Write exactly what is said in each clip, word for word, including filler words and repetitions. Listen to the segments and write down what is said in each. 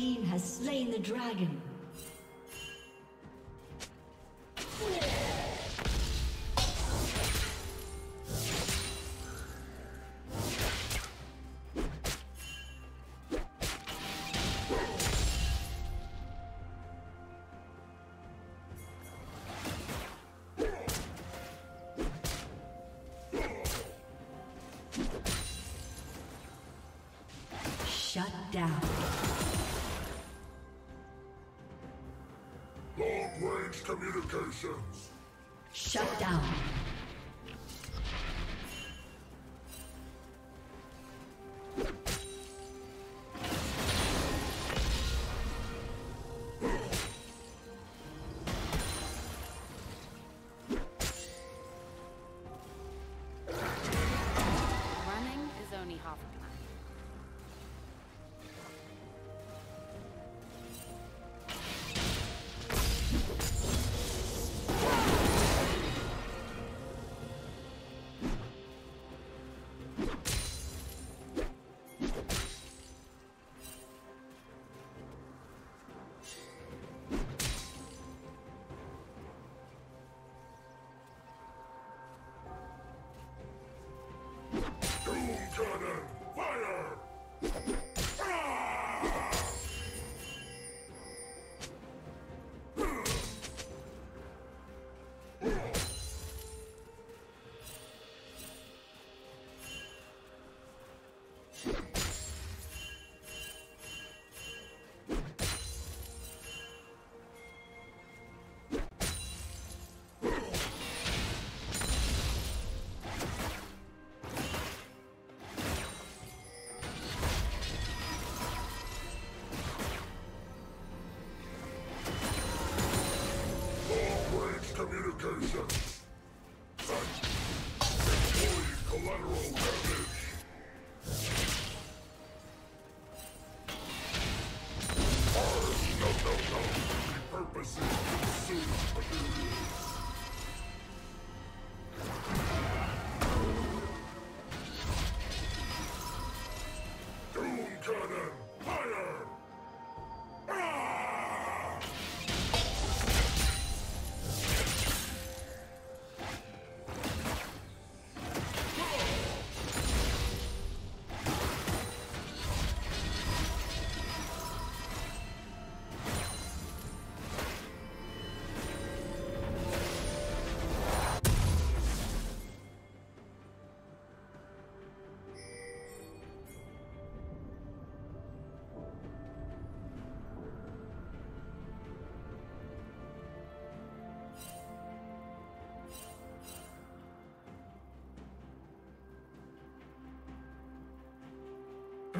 team has slain the dragon. Shut down. Long-range communications. Shut down. Communications.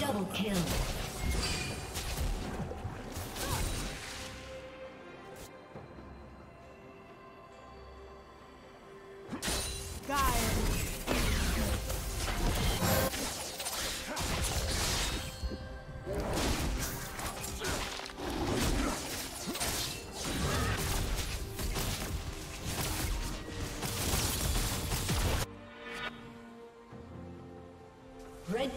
Double kill. Red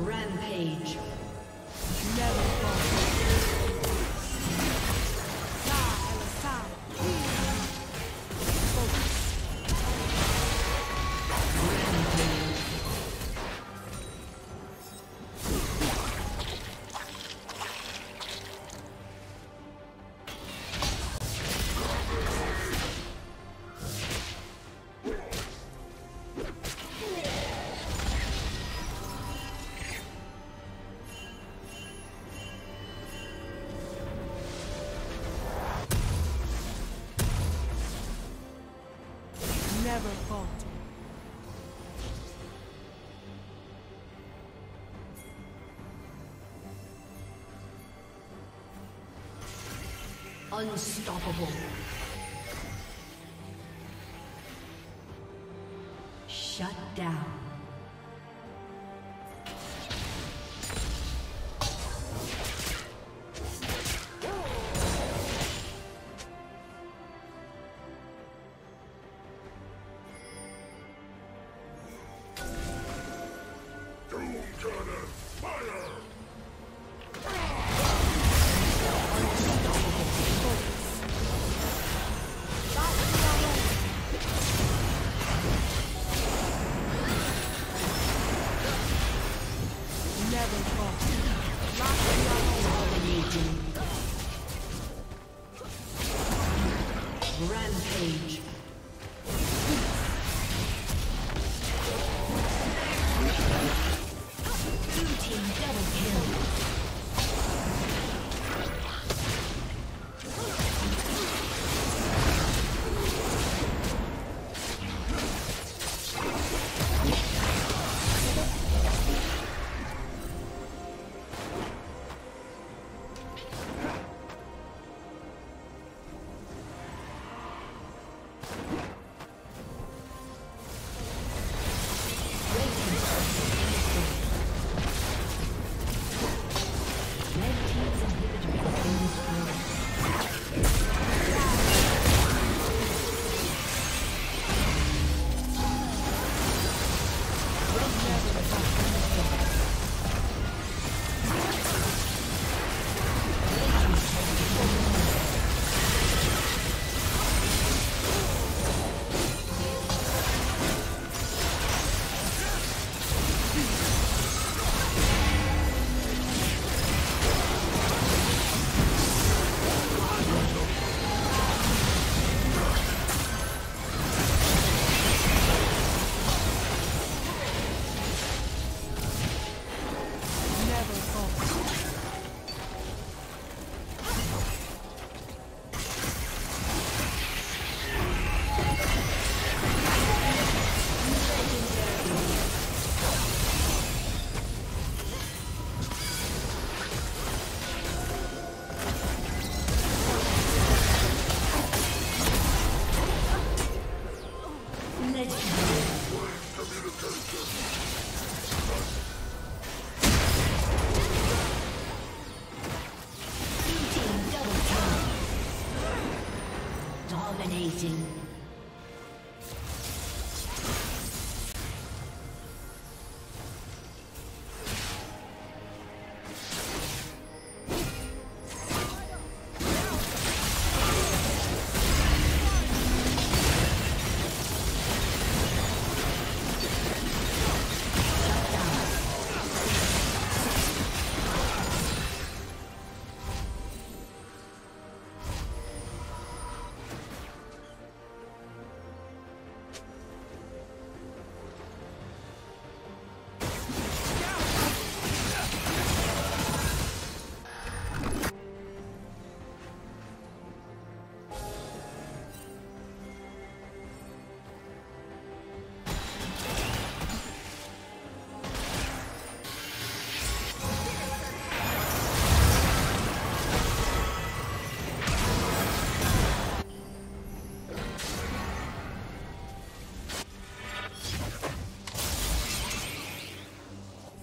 Rampage. Never fought. Unstoppable. Shut down. Rampage. Blue team double kill. Let's go. Dominating.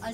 A